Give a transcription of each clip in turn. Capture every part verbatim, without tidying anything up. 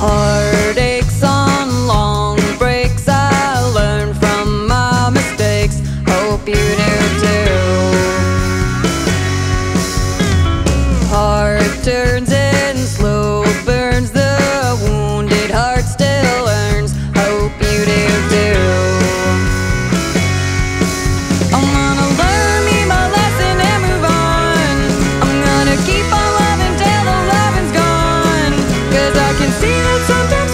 Heartaches on long breaks, I learned from my mistakes. Hope you do too. Hard turns and slow burns, the wounded heart still earns. Hope you do too. I'm gonna learn me my lesson and move on. I'm gonna keep on loving till the loving's gone, 'cause I can see that sometimes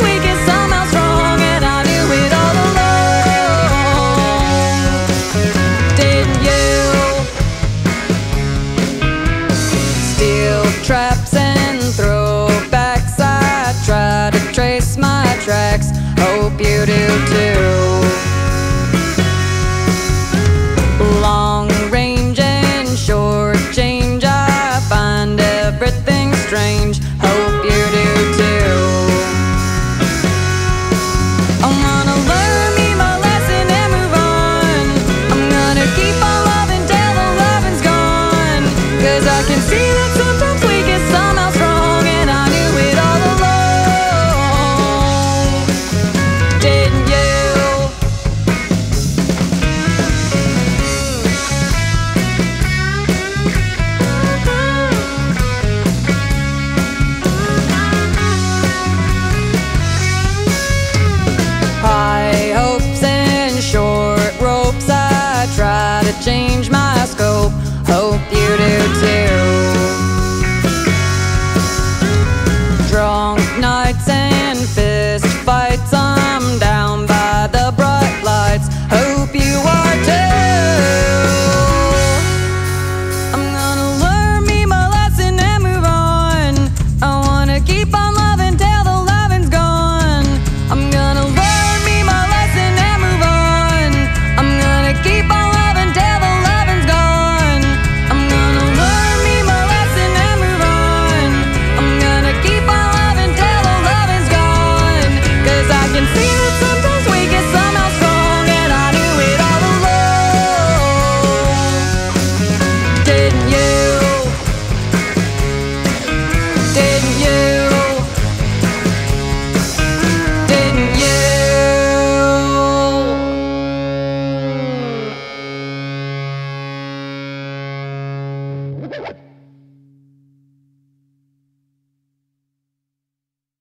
traps and throwbacks, I try to trace my tracks. Hope you do too. Long range and short change, I find everything strange. Hope you do too. I'm gonna learn me my lesson and move on. I'm gonna keep on loving till the loving's gone, 'cause I can see that sometimes we somehow strong, and I knew it all along. Didn't you? High hopes and short ropes, I try to change my